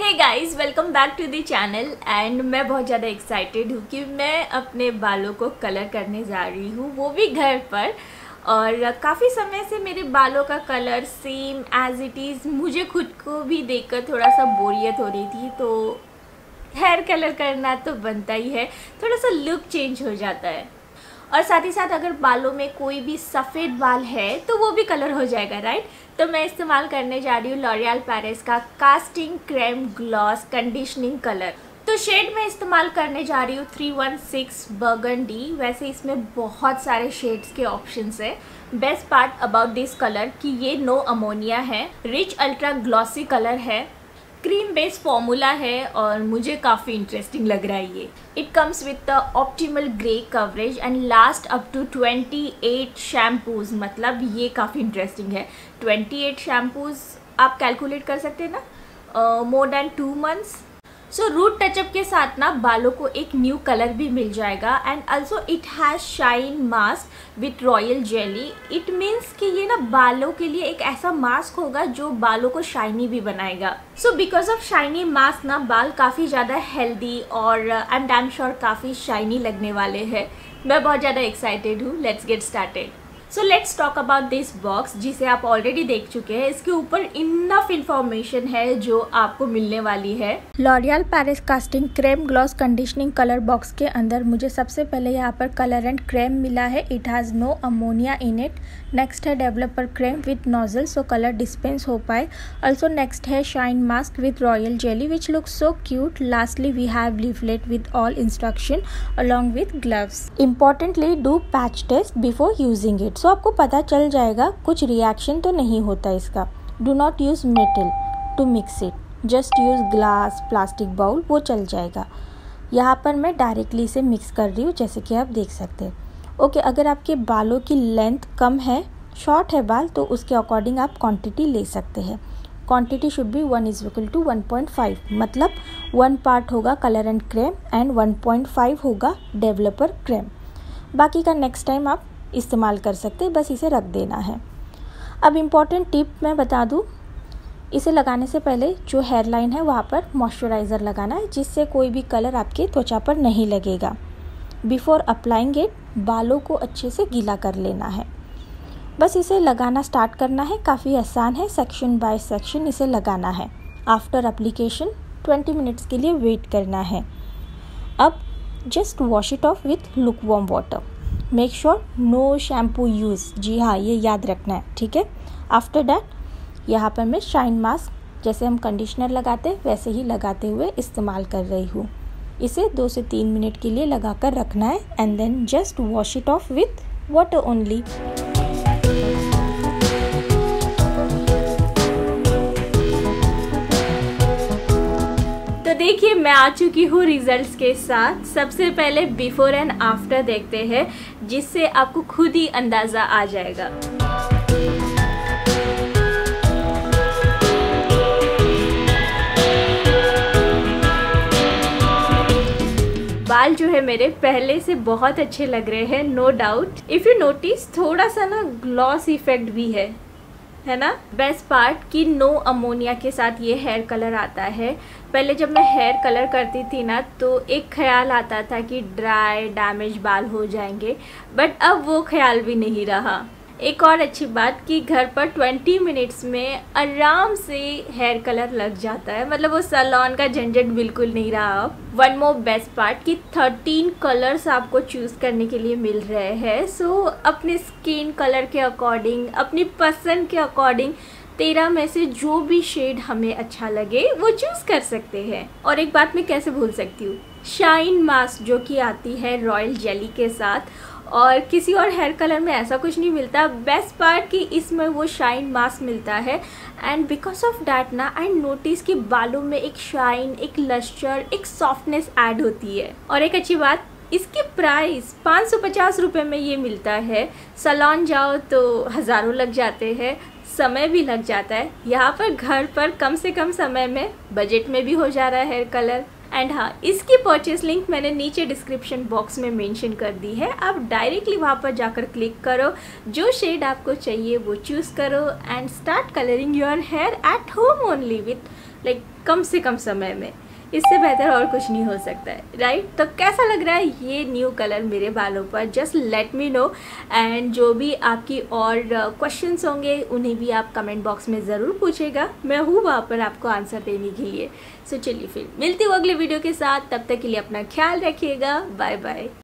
Hey guys, welcome back to the channel. And मैं बहुत ज़्यादा एक्साइटेड हूँ कि मैं अपने बालों को कलर करने जा रही हूँ, वो भी घर पर। और काफ़ी समय से मेरे बालों का colour same as it is मुझे खुद को भी देखकर थोड़ा सा बोरियत हो रही थी, तो हेयर कलर करना तो बनता ही है, थोड़ा सा लुक चेंज हो जाता है। और साथ ही साथ अगर बालों में कोई भी सफ़ेद बाल है तो वो भी कलर हो जाएगा, राइट। तो मैं इस्तेमाल करने जा रही हूँ लॉरियल पैरिस का casting creme gloss conditioning colour. तो शेड मैं इस्तेमाल करने जा रही हूँ 316 बर्गंडी। वैसे इसमें बहुत सारे शेड्स के ऑप्शंस है। Best part about this colour कि ये नो अमोनिया है, रिच अल्ट्रा ग्लॉसी कलर है, क्रीम बेस्ड फॉर्मूला है और मुझे काफ़ी इंटरेस्टिंग लग रहा है ये। It comes with the optimal grey coverage and last up to 28 shampoos. मतलब ये काफ़ी इंटरेस्टिंग है, 28 शैम्पूज आप कैलकुलेट कर सकते हैं ना, more than 2 months. So root touch up के साथ ना बालों को एक न्यू कलर भी मिल जाएगा। And also it has shine mask with royal jelly. It means कि ये ना बालों के लिए एक ऐसा मास्क होगा जो बालों को शाइनी भी बनाएगा। So because of shiny mask ना बाल काफ़ी ज़्यादा हेल्दी और आई एम डैम श्योर काफ़ी शाइनी लगने वाले हैं। मैं बहुत ज़्यादा एक्साइटेड हूँ। Let's get started. So let's talk about this box जिसे आप ऑलरेडी देख चुके हैं। इसके ऊपर इनफ इन्फॉर्मेशन है जो आपको मिलने वाली है। L'Oreal Paris casting creme gloss conditioning colour box के अंदर मुझे सबसे पहले यहाँ पर कलरेंट क्रेम मिला है। It has no ammonia in it. Next है developer creme with nozzle so colour dispense हो पाए। ऑल्सो नेक्स्ट है shine mask with royal jelly which look so cute. Lastly we have leaflet with all instruction along with gloves. Importantly do patch test before using it. So आपको पता चल जाएगा कुछ reaction तो नहीं होता इसका। Do not use metal to mix it, just use glass plastic bowl, वो चल जाएगा। यहाँ पर मैं डायरेक्टली से मिक्स कर रही हूँ जैसे कि आप देख सकते हैं। ओके, अगर आपके बालों की लेंथ कम है, शॉर्ट है बाल, तो उसके अकॉर्डिंग आप क्वांटिटी ले सकते हैं। Quantity should be 1 is equal to 1.5। मतलब 1 पार्ट होगा कलरेंट क्रेम एंड 1.5 होगा डेवलपर क्रेम। बाकी का नेक्स्ट टाइम आप इस्तेमाल कर सकते हैं, बस इसे रख देना है। अब इम्पॉर्टेंट टिप मैं बता दूँ, इसे लगाने से पहले जो हेयर लाइन है वहाँ पर मॉइस्चराइज़र लगाना है जिससे कोई भी कलर आपकी त्वचा पर नहीं लगेगा। बिफोर अप्लाइंग इट बालों को अच्छे से गीला कर लेना है। बस इसे लगाना स्टार्ट करना है, काफ़ी आसान है। सेक्शन बाय सेक्शन इसे लगाना है। आफ्टर एप्लीकेशन 20 मिनट्स के लिए वेट करना है। अब just wash it off with lukewarm water. Make sure no shampoo use. जी हाँ, ये याद रखना है, ठीक है। आफ्टर डैट यहाँ पर मैं शाइन मास्क जैसे हम कंडीशनर लगाते वैसे ही लगाते हुए इस्तेमाल कर रही हूँ। इसे 2 से 3 मिनट के लिए लगा कर रखना है and then just wash it off with water only. तो देखिए मैं आ चुकी हूँ रिजल्ट्स के साथ। सबसे पहले बिफोर एंड आफ्टर देखते हैं जिससे आपको खुद ही अंदाज़ा आ जाएगा। बाल जो है मेरे पहले से बहुत अच्छे लग रहे हैं, no doubt. If you notice थोड़ा सा ना ग्लॉस इफेक्ट भी है ना। बेस्ट पार्ट कि नो अमोनिया के साथ ये हेयर कलर आता है। पहले जब मैं हेयर कलर करती थी ना तो एक ख्याल आता था कि ड्राई डैमेज बाल हो जाएंगे, बट अब वो ख्याल भी नहीं रहा। एक और अच्छी बात कि घर पर 20 मिनट्स में आराम से हेयर कलर लग जाता है। मतलब वो सैलून का झंझट बिल्कुल नहीं रहा। वन मोर बेस्ट पार्ट कि 13 कलर्स आपको चूज़ करने के लिए मिल रहे हैं। सो अपने स्किन कलर के अकॉर्डिंग, अपनी पसंद के अकॉर्डिंग 13 में से जो भी शेड हमें अच्छा लगे वो चूज़ कर सकते हैं। और एक बात मैं कैसे भूल सकती हूँ, शाइन मास्क जो कि आती है रॉयल जेली के साथ और किसी और हेयर कलर में ऐसा कुछ नहीं मिलता। बेस्ट पार्ट कि इसमें वो शाइन मास्क मिलता है एंड बिकॉज ऑफ डैट ना आई नोटिस कि बालों में एक शाइन, एक लस्चर, एक सॉफ्टनेस ऐड होती है। और एक अच्छी बात, इसकी प्राइस 550 रुपये में ये मिलता है। सैलून जाओ तो हज़ारों लग जाते हैं, समय भी लग जाता है। यहाँ पर घर पर कम से कम समय में बजट में भी हो जा रहा है हेयर कलर। एंड हाँ, इसकी परचेस लिंक मैंने नीचे डिस्क्रिप्शन बॉक्स में मेंशन कर दी है। आप डायरेक्टली वहाँ पर जाकर क्लिक करो, जो शेड आपको चाहिए वो चूज़ करो and start colouring your hair at home only with like कम से कम समय में। इससे बेहतर और कुछ नहीं हो सकता है, राइट। तो कैसा लग रहा है ये न्यू कलर मेरे बालों पर, just let me know. And जो भी आपकी और क्वेश्चंस होंगे उन्हें भी आप कमेंट बॉक्स में ज़रूर पूछेगा, मैं हूँ वहाँ पर आपको आंसर देने के लिए। सो चलिए फिर मिलती हूँ अगले वीडियो के साथ, तब तक के लिए अपना ख्याल रखिएगा, बाय बाय।